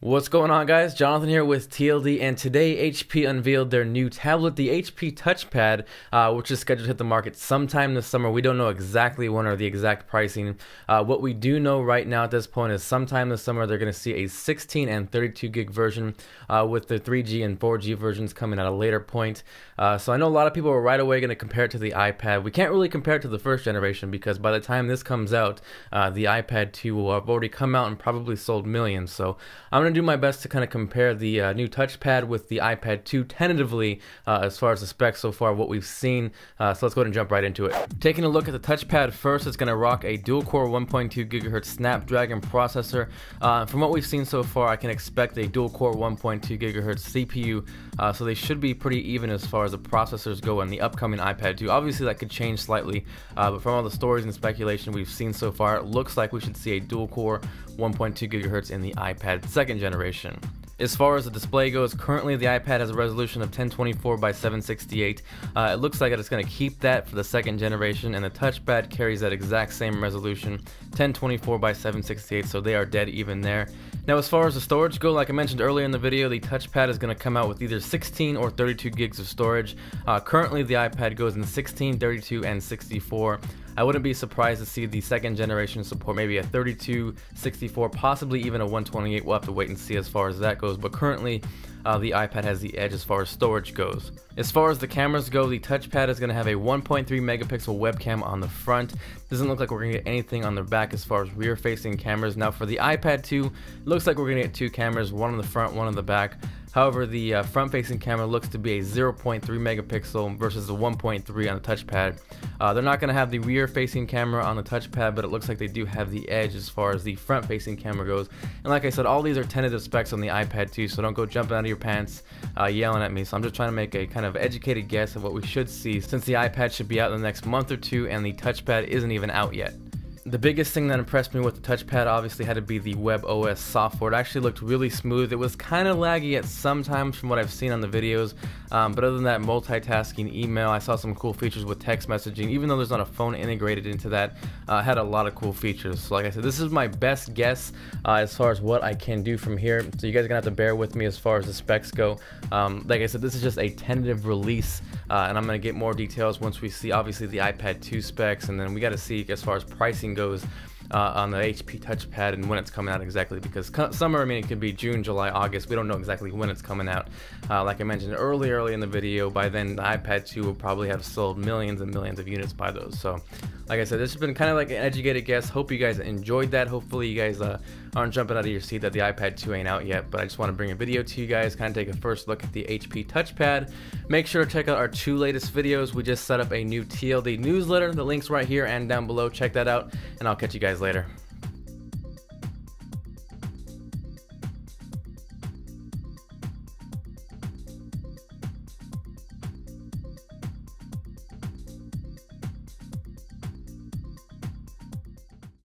What's going on, guys? Jonathan here with TLD, and today HP unveiled their new tablet, the HP TouchPad, which is scheduled to hit the market sometime this summer. We don't know exactly when or the exact pricing. What we do know right now at this point is sometime this summer they're going to see a 16 and 32 gig version with the 3G and 4G versions coming at a later point. So I know a lot of people are right away going to compare it to the iPad. We can't really compare it to the first generation because by the time this comes out, the iPad 2 will have already come out and probably sold millions. So I'm going to do my best to kind of compare the new touchpad with the iPad 2 tentatively as far as the specs so far, what we've seen. So let's go ahead and jump right into it. Taking a look at the touchpad first, it's going to rock a dual-core 1.2 gigahertz Snapdragon processor. From what we've seen so far, I can expect a dual-core 1.2 gigahertz CPU, so they should be pretty even as far as the processors go in the upcoming iPad 2. Obviously, that could change slightly, but from all the stories and speculation we've seen so far, it looks like we should see a dual-core 1.2 gigahertz in the iPad 2nd generation. As far as the display goes, currently the iPad has a resolution of 1024 by 768. It looks like it's going to keep that for the second generation, and the touchpad carries that exact same resolution, 1024 by 768, so they are dead even there. Now, as far as the storage goes, like I mentioned earlier in the video, the touchpad is going to come out with either 16 or 32 gigs of storage. Currently, the iPad goes in 16, 32, and 64. I wouldn't be surprised to see the second generation support maybe a 32, 64, possibly even a 128. We'll have to wait and see as far as that goes, but currently the iPad has the edge as far as storage goes. As far as the cameras go, the touchpad is going to have a 1.3 megapixel webcam on the front. Doesn't look like we're going to get anything on the back as far as rear-facing cameras. Now for the iPad 2, it looks like we're going to get two cameras, one on the front, one on the back. However, the front-facing camera looks to be a 0.3 megapixel versus the 1.3 on the touchpad. They're not going to have the rear-facing camera on the touchpad, but it looks like they do have the edge as far as the front-facing camera goes. And like I said, all these are tentative specs on the iPad 2, so don't go jumping out of your pants yelling at me. So I'm just trying to make a kind of educated guess of what we should see, since the iPad should be out in the next month or two and the touchpad isn't even out yet. The biggest thing that impressed me with the touchpad obviously had to be the webOS software. It actually looked really smooth. It was kind of laggy at some times from what I've seen on the videos, but other than that, multitasking, email, I saw some cool features with text messaging. Even though there's not a phone integrated into that, had a lot of cool features. So like I said, this is my best guess as far as what I can do from here. So you guys are gonna have to bear with me as far as the specs go. Like I said, this is just a tentative release, and I'm gonna get more details once we see obviously the iPad 2 specs, and then we gotta see as far as pricing goes on the HP touchpad and when it's coming out exactly, because summer, I mean, it could be June, July, August. We don't know exactly when it's coming out. Like I mentioned early in the video, by then the iPad 2 will probably have sold millions and millions of units by those. So like I said, this has been kind of like an educated guess. Hope you guys enjoyed that. Hopefully you guys aren't jumping out of your seat that the iPad 2 ain't out yet, but I just want to bring a video to you guys, kind of take a first look at the HP touchpad. Make sure to check out our two latest videos. We just set up a new TLD newsletter. The link's right here and down below. Check that out, and I'll catch you guys later.